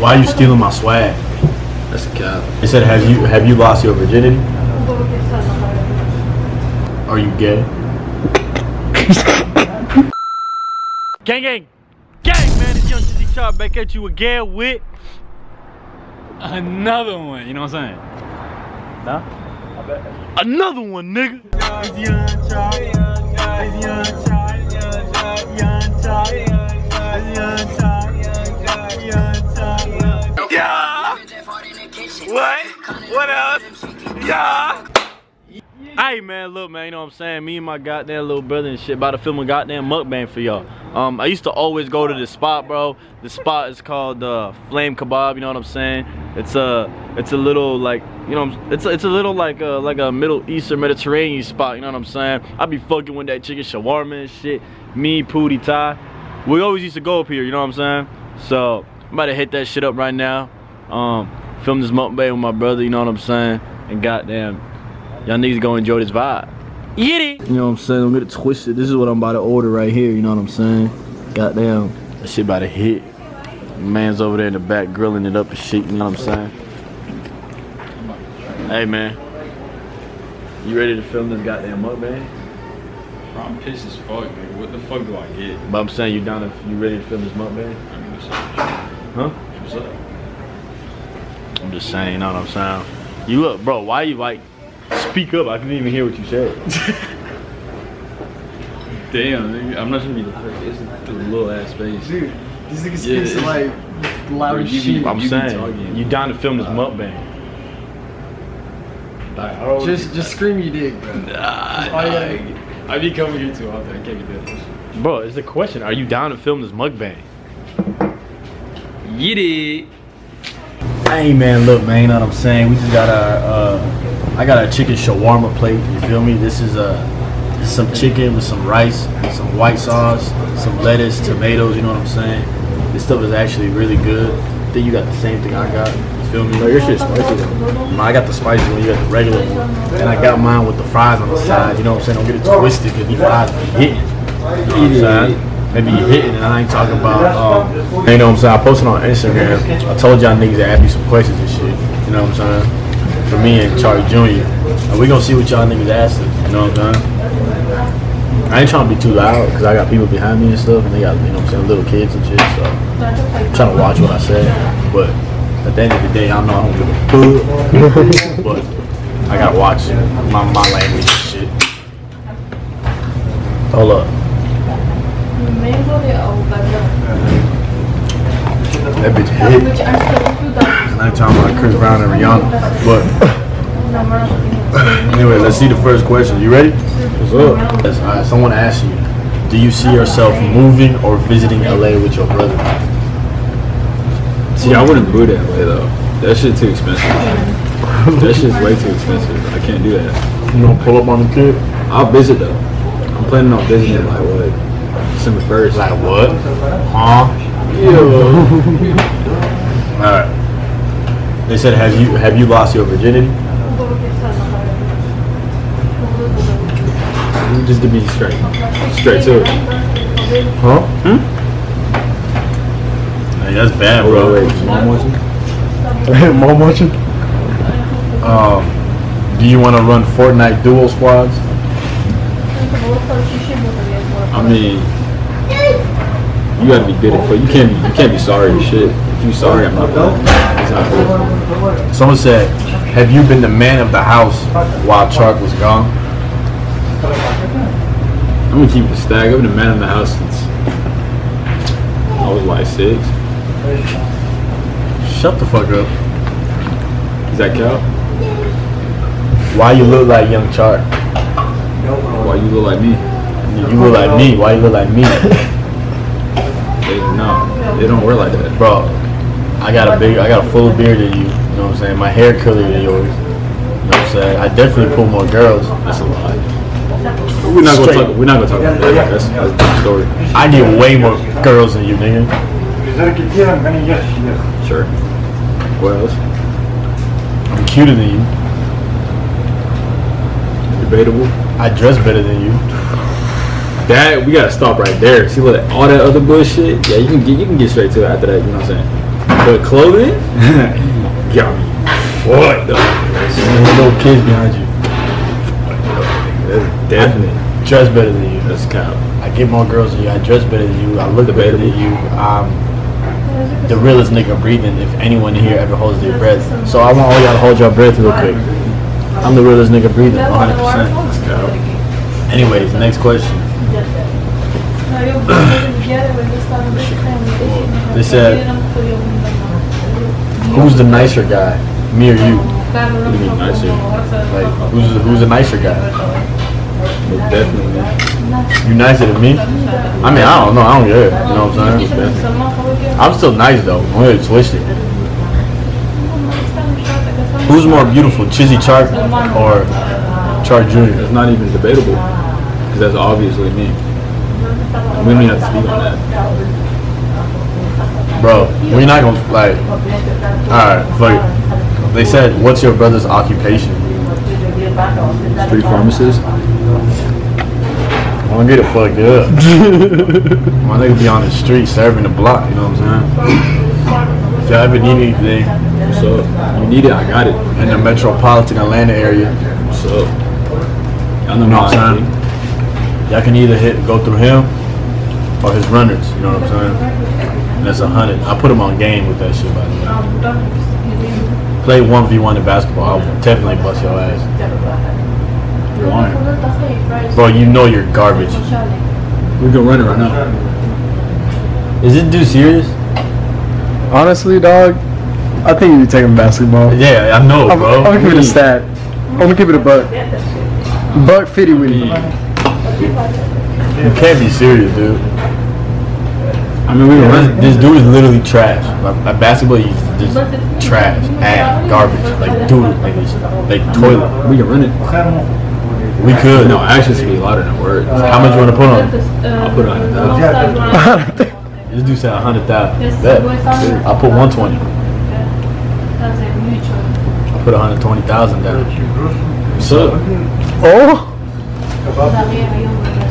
Why are you stealing my swag? That's a cap. It said, have you lost your virginity? Are you gay? Gang, gang, gang, man! It's Young Tizzy Chop back at you again with another one. You know what I'm saying? Nah. I bet. Another one, nigga. Yeah. What else? Yeah. Hey man, look man, you know what I'm saying? Me and my goddamn little brother and shit about to film a goddamn mukbang for y'all. I used to always go to this spot, bro. The spot is called Flame Kebab. You know what I'm saying? It's a little like, you know, it's a little like a Middle Eastern Mediterranean spot. You know what I'm saying? I be fucking with that chicken shawarma and shit. Me, Pootie, Ty. We always used to go up here. You know what I'm saying? So I'm about to hit that shit up right now. Film this mukbang with my brother. You know what I'm saying? And goddamn, y'all niggas gonna enjoy this vibe. Get it! You know what I'm saying? Don't get it twisted. This is what I'm about to order right here. You know what I'm saying? Goddamn. That shit about to hit. Man's over there in the back grilling it up and shit. You know what I'm saying? Hey, man. You ready to film this goddamn mukbang? Bro, I'm pissed as fuck, man. What the fuck do I get? But I'm saying you down if you ready to film this mukbang? I mean, what's up? Huh? What's up? I'm just saying, you know what I'm saying? You look, bro, why you like... Speak up, I couldn't even hear what you said. Damn, dude, I'm not gonna be the first. It's the little ass face. Dude, this nigga speaks like loud as shit. I'm saying, you down to film this mukbang. Like, just scream you dig, bro. Nah, I be coming here too often, I can't be doing this. Bro, it's a question, are you down to film this mukbang? Get it. Hey man, look man, you know what I'm saying? We just got our, I got a chicken shawarma plate, you feel me? This is some chicken with some rice, some white sauce, some lettuce, tomatoes, you know what I'm saying? This stuff is actually really good. I think you got the same thing I got, you feel me? No, your shit's spicy though. I got the spicy one, you got the regular one. And I got mine with the fries on the side, you know what I'm saying? Don't get it twisted because these fries be hitting, you know what I'm saying? Maybe you hitting, and I ain't talking about, you know what I'm saying, I posted on Instagram, I told y'all niggas to ask me some questions and shit, you know what I'm saying, for me and Charlie Jr. And we gonna see what y'all niggas asking, you know what I'm saying, I ain't trying to be too loud, because I got people behind me and stuff, and they got, you know what I'm saying, little kids and shit, so, I'm trying to watch what I said, but at the end of the day, I know I don't give a food, but I gotta watch my language and shit. Hold up. That bitch hit. Not talking about Chris Brown and Rihanna, but anyway, let's see the first question. You ready? What's up? Yes, alright, someone asked you, do you see yourself moving or visiting LA with your brother? See, I wouldn't move to LA though. That shit's too expensive. That shit's way too expensive. I can't do that. You don't pull up on the kid? I'll visit though. I'm planning on visiting like what? December 1st. Like what? Huh? Yeah. Alright. They said have you lost your virginity? Just to be straight. Straight to it. Huh? Hmm? Hey, that's bad, bro. Wait, is mom watching? Mom watching? Do you want to run Fortnite duo squads? I mean, you gotta be good at foot. You can't be sorry as shit. If you sorry, I'm not done. Exactly. Someone said, "Have you been the man of the house while Chark was gone?" I'm gonna keep the stag. I've been the man of the house since I was like 6. Shut the fuck up. Is that cow? Why you look like young Chark? Why you look like me? You look like me. Why you look like me? They don't wear like that, bro. I got a fuller beard than you. You know what I'm saying? My hair curlier than yours. You know what I'm saying? I definitely pull more girls. That's a lie. We're not gonna talk about that. That's a dumb story. I get way more girls than you, nigga. Sure. What else? I'm cuter than you. Debatable. I dress better than you. That we gotta stop right there. See, look at all that other bullshit. Yeah, you can get straight to it after that. You know what I'm saying? But But clothing got me fucked up. Little kids behind you. That's definite. I dress better than you. That's cow. I get more girls than you. I dress better than you. I look better than you. I'm the realest nigga breathing. If anyone here ever holds their breath, so I want all y'all to hold your breath real quick. I'm the realest nigga breathing, 100%. That's cow. Anyways, next question. They said, who's the nicer guy, me or you? What do you mean nicer? Like, who's the nicer guy? Definitely me. You nicer than me? I mean, I don't know. I don't care. You know what I'm saying? Definitely. I'm still nice, though. I'm really twisted. Who's more beautiful, Chizzy Chark or Chark Jr.? It's not even debatable, because that's obviously me. We don't even have to speak on that. Bro, we're not going to, like, alright, fuck it. They said, what's your brother's occupation? Street pharmacist. I'm going to get it fucked up. My nigga be on the street serving the block, you know what I'm saying? If y'all ever need anything, what's up? You need it, I got it. In the metropolitan Atlanta area. What's up? Y'all know what I'm saying? Y'all can either go through him or his runners, you know what I'm saying? And that's 100. I put him on game with that shit, by the way. Play 1v1 in basketball, I'll definitely bust your ass. You're lying. Bro, you know you're garbage. We can run it right now. Is this dude serious? Honestly, dog, I think you be taking basketball. Yeah, I know, bro. I'm gonna give it a stat. I'm gonna give it a buck. Buck 50 with you. You can't be serious, dude. I mean, this dude is literally trash. Like, basketball, he's just trash, ass, garbage, like dude, like toilet. We can run it. We could. No, actions be louder than words. How much you want to put on? I'll put 100,000. This dude said 100,000. I'll put 120. I'll put 120,000 down. What's up? Oh.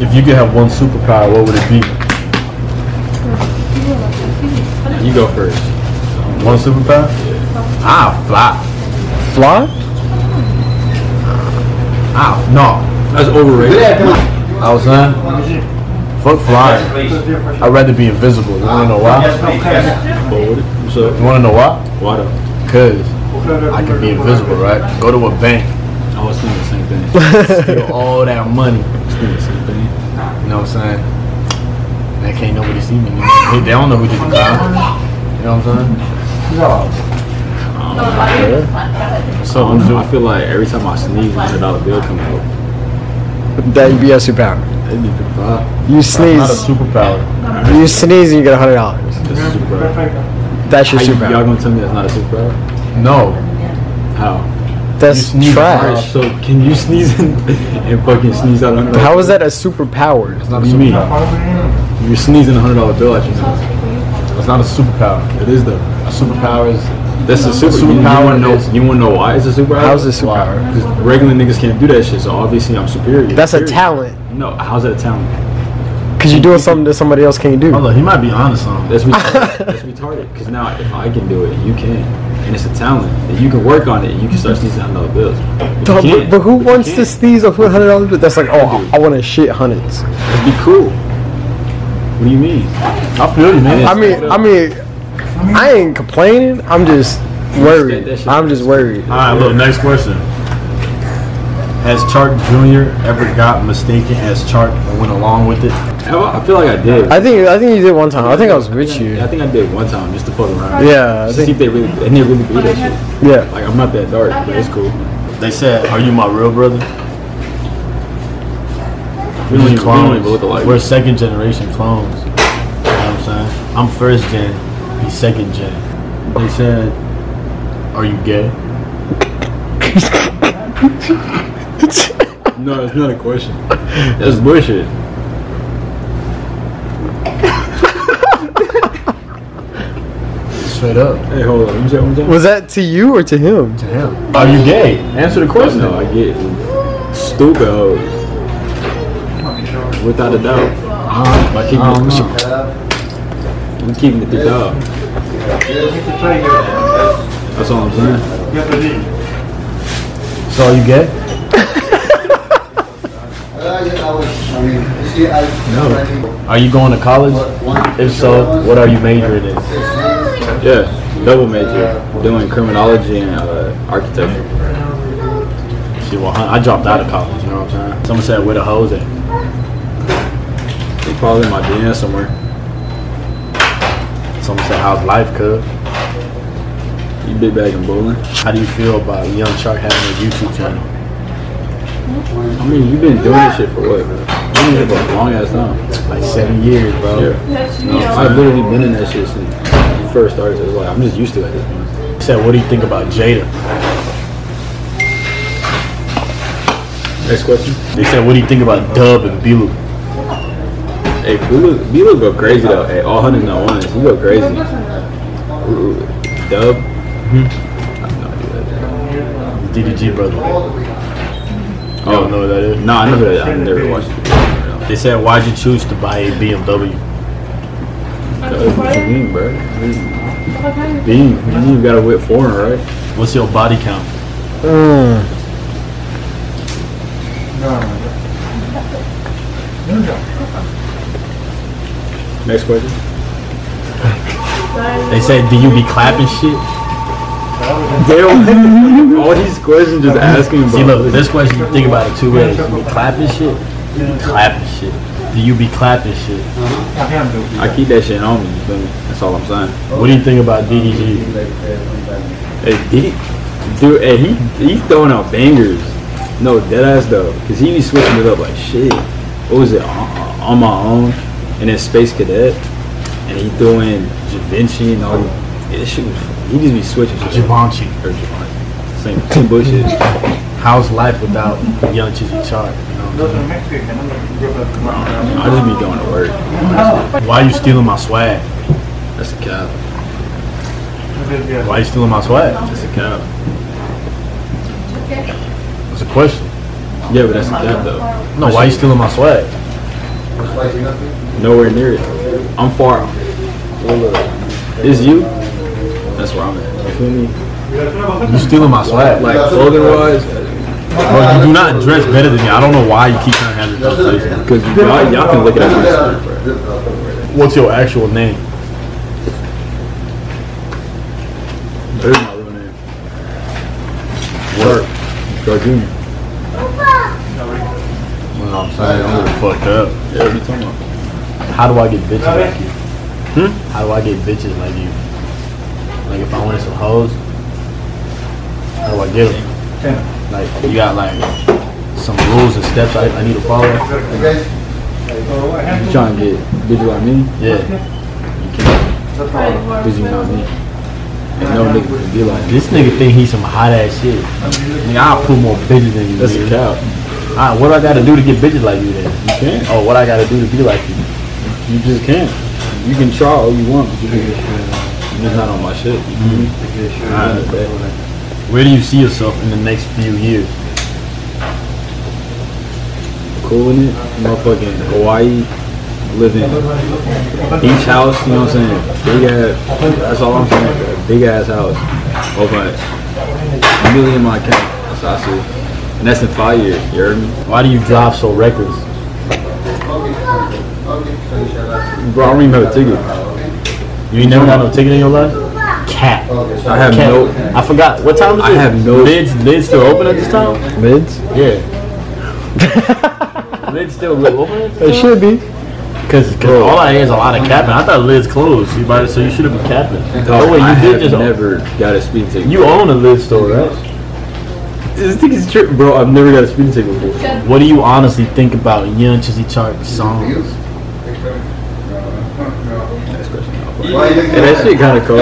If you could have one superpower, what would it be? You go first. One superpower? Yeah. I'll fly. Fly? No. That's overrated. I was saying, fuck flying. I'd rather be invisible. You wanna know why? So, you wanna know why? Why though? Because I can be invisible, right? Go to a bank. I was thinking the same thing. Steal all that money. You know what I'm saying? That can't nobody see me. They don't know who did the crime. You know what I'm saying? Yeah. So I feel like every time I sneeze, $100 bill come out. That would be a superpower. That'd be a superpower. You sneeze. Not a superpower. You sneeze and you get $100. That's a superpower. That's your superpower. Y'all gonna tell me that's not a superpower? No. How? That's trash. So can you sneeze and fucking sneeze out $100? How is that a superpower? It's not a superpower. You're sneezing $100 bill at your nose. It's not a superpower. It is though. A superpower is. That's a superpower. You wanna know why it's a superpower? How's it a superpower? Because regular niggas can't do that shit. So obviously I'm superior. That's a talent. No, how's that a talent? Because you're doing something that somebody else can't do. Oh, look, he might be honest on him. That's retarded. That's retarded. Because now if I can do it, you can. And it's a talent. And you can work on it. And you can start sneezing $100 bills. But who wants to sneeze off $100 bills? That's like, oh, I want to shit hundreds. That'd be cool. What do you mean? I feel you, man. I mean, I ain't complaining. I'm just worried. I'm just worried. All right, look, next question. Has Chark Jr. ever got mistaken as Chark and went along with it? I feel like I did. I think you did one time. I think I did one time just to fuck around. Yeah. Just see if they really believe that shit. Yeah. Like I'm not that dark, but it's cool. They said, "Are you my real brother?" We clones. Even look alike. We're second generation clones. You know what I'm saying? I'm first gen. He's second gen. They said, "Are you gay?" No, it's not a question. That's bullshit. Straight up. Hey, hold on. You said one time? Was that to you or to him? To him. Are you gay? Answer the question. No, I get it. Stupid hoes. Without a doubt. By keeping it, we keeping it the dog. That's all I'm saying. You have to leave. That's all you get? No. Are you going to college? If so, what are you majoring in? Yeah, double major. Doing criminology and architecture. See, well, I dropped out of college, you know what I'm saying? Someone said, where the hoes at? They probably in my DM somewhere. Someone said, how's life, cuz? You big bag and bowling. How do you feel about Young Shark having a YouTube channel? I mean, you've been doing this shit for what, bro? I've been here for a long ass time. Like 7 years, bro. Yeah. No, I've literally been in that shit since you first started. So like, I'm just used to it at this point. He said, what do you think about Jada? Next question. They said, what do you think about Dub and Belu? Hey, Belu go crazy though. Hey, all 101s, he go crazy. Ooh, Dub? Mm-hmm. I have no idea that. DDG brother. I don't know who that is. Nah, I know that. I never watched it. They said, why'd you choose to buy a BMW? Beam, bro. Beam. You got a whip foreigner, right? What's your body count? Next question. They said, do you be clapping shit? Damn, all these questions just asking about. See, look, this question, you think about it two ways. You be clapping shit? You be clapping shit. Do you be clapping shit? I keep that shit on me, you feel me? That's all I'm saying. What do you think about DDG? Hey, dude, hey, he's throwing out bangers. No, deadass though, because he be switching it up like shit. What was it, On My Own, and then Space Cadet, and he threw in Da Vinci and all this shit. He just be switching shit. Givenchy. Or Givenchy. Same bullshit. How's life without Young Chizzy Chart? You know what I'm saying? I just be going to work. Honestly. Why are you stealing my swag? That's a cap. Why are you stealing my swag? That's a cap. A question. Yeah, but that's a cap though. No, why you stealing my swag? Nowhere near it. I'm far. It's you. That's where I'm at. You feel me? You stealing my swag. Like clothing wise. Bro, you do not dress better than me. I don't know why you keep trying to have this conversation. Because y'all can look at my screen, bro. What's your actual name? There's my real name. Work. Go Junior. Well, I'm saying, I'm gonna fuck up. Yeah, what you talking about? How do I get bitches like you? How do I get bitches like you? Like if I wanted some hoes, how do I get them? Like you got like some rules and steps I need to follow? You trying to get bitches like me? Yeah. You can't. Because you're not me. And no nigga can be like, this nigga think he's some hot ass shit. I mean, I'll put more bitches than you. That's a cow. Alright, what do I gotta do to get bitches like you then? You can't. Oh, what I gotta do to be like you? You just can't. You can try all you want, but you're just not on my shit. Where do you see yourself in the next few years? Cooling it, motherfucking Hawaii. Live in beach house, you know what I'm saying? Big ass, that's all I'm saying. Big ass house, over $1 million in my account. That's how I see it. And that's in 5 years. You heard me? Why do you drive so reckless? Bro, I don't even have a ticket. You ain't never got no ticket in your life? Cat. I have Cat. No. I forgot. What time is it? I have no. Lids still open at this time? Lids? Yeah. Lids still open? At this time? It should be. Cause all I hear is a lot of capping. I thought Liz closed, so you should have been capping. No way, you did just never got a speeding ticket. You own a Liz store, right? This thing is true, bro. I've never got a speeding ticket before. What do you honestly think about Young Chizzy Chart songs? Next question. And that shit kind of cold.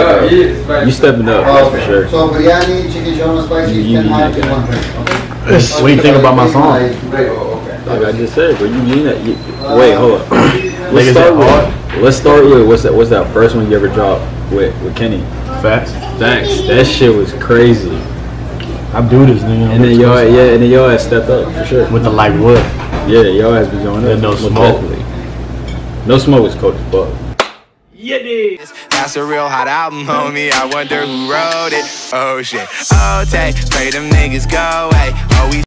You stepping up, that's for sure. So biryani, chicken shawarma, spicy, and hot. What do you think about my song? Like I just said, but you mean that? Wait, hold up. Let's start with what's that first one you ever dropped with Kenny? Facts. That shit was crazy. I do this nigga. And then y'all has stepped up for sure. With the light wood. Yeah, y'all has been going up. No smoke. No smoke was cold as fuck. Yeah, dude. That's a real hot album, homie. I wonder who wrote it. Oh shit. Oh, take, pray them niggas go away. Oh, we